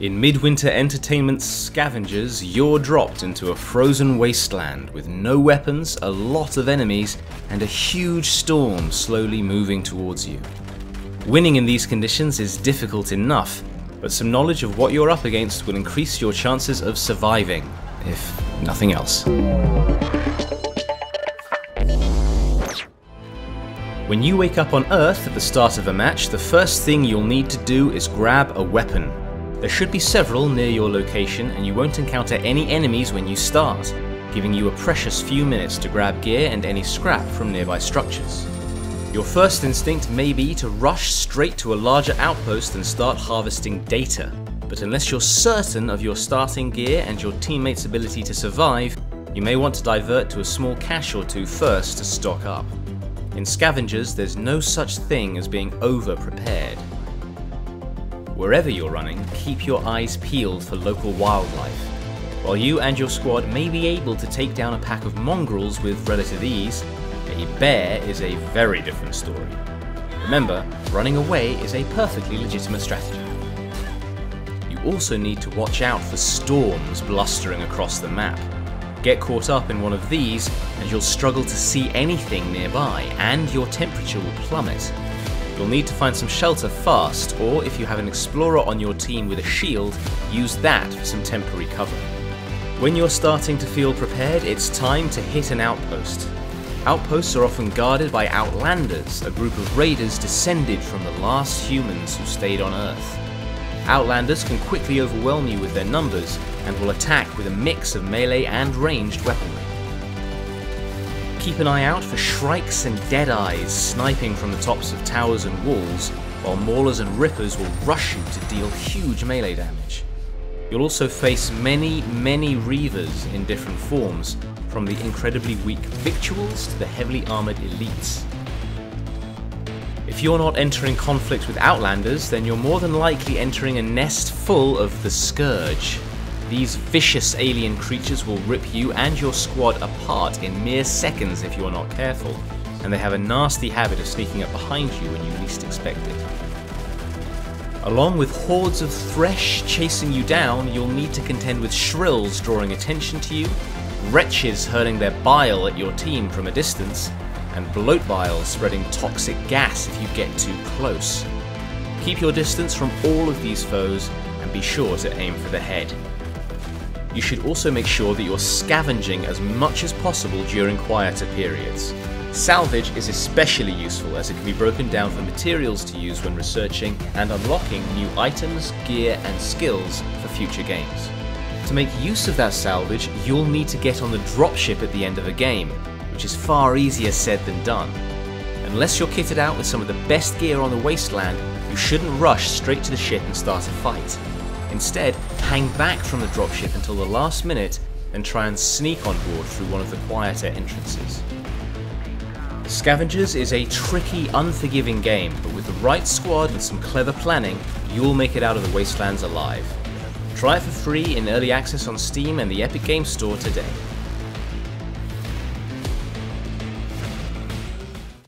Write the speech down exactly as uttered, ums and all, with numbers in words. In Midwinter Entertainment's Scavengers, you're dropped into a frozen wasteland with no weapons, a lot of enemies, and a huge storm slowly moving towards you. Winning in these conditions is difficult enough, but some knowledge of what you're up against will increase your chances of surviving, if nothing else. When you wake up on Earth at the start of a match, the first thing you'll need to do is grab a weapon. There should be several near your location, and you won't encounter any enemies when you start, giving you a precious few minutes to grab gear and any scrap from nearby structures. Your first instinct may be to rush straight to a larger outpost and start harvesting data, but unless you're certain of your starting gear and your teammates' ability to survive, you may want to divert to a small cache or two first to stock up. In Scavengers, there's no such thing as being over-prepared. Wherever you're running, keep your eyes peeled for local wildlife. While you and your squad may be able to take down a pack of mongrels with relative ease, a bear is a very different story. Remember, running away is a perfectly legitimate strategy. You also need to watch out for storms blustering across the map. Get caught up in one of these, and you'll struggle to see anything nearby, and your temperature will plummet. You'll need to find some shelter fast, or if you have an explorer on your team with a shield, use that for some temporary cover. When you're starting to feel prepared, it's time to hit an outpost. Outposts are often guarded by Outlanders, a group of raiders descended from the last humans who stayed on Earth. Outlanders can quickly overwhelm you with their numbers, and will attack with a mix of melee and ranged weaponry. Keep an eye out for shrikes and deadeyes sniping from the tops of towers and walls, while maulers and rippers will rush you to deal huge melee damage. You'll also face many, many reavers in different forms, from the incredibly weak victuals to the heavily armoured elites. If you're not entering conflict with Outlanders, then you're more than likely entering a nest full of the Scourge. These vicious alien creatures will rip you and your squad apart in mere seconds if you're not careful, and they have a nasty habit of sneaking up behind you when you least expect it. Along with hordes of thresh chasing you down, you'll need to contend with shrills drawing attention to you, wretches hurling their bile at your team from a distance, and bloat bile spreading toxic gas if you get too close. Keep your distance from all of these foes, and be sure to aim for the head. You should also make sure that you're scavenging as much as possible during quieter periods. Salvage is especially useful as it can be broken down for materials to use when researching and unlocking new items, gear, and skills for future games. To make use of that salvage, you'll need to get on the dropship at the end of a game, which is far easier said than done. Unless you're kitted out with some of the best gear on the wasteland, you shouldn't rush straight to the ship and start a fight. Instead, hang back from the dropship until the last minute and try and sneak on board through one of the quieter entrances. Scavengers is a tricky, unforgiving game, but with the right squad and some clever planning, you'll make it out of the wastelands alive. Try it for free in Early Access on Steam and the Epic Games Store today.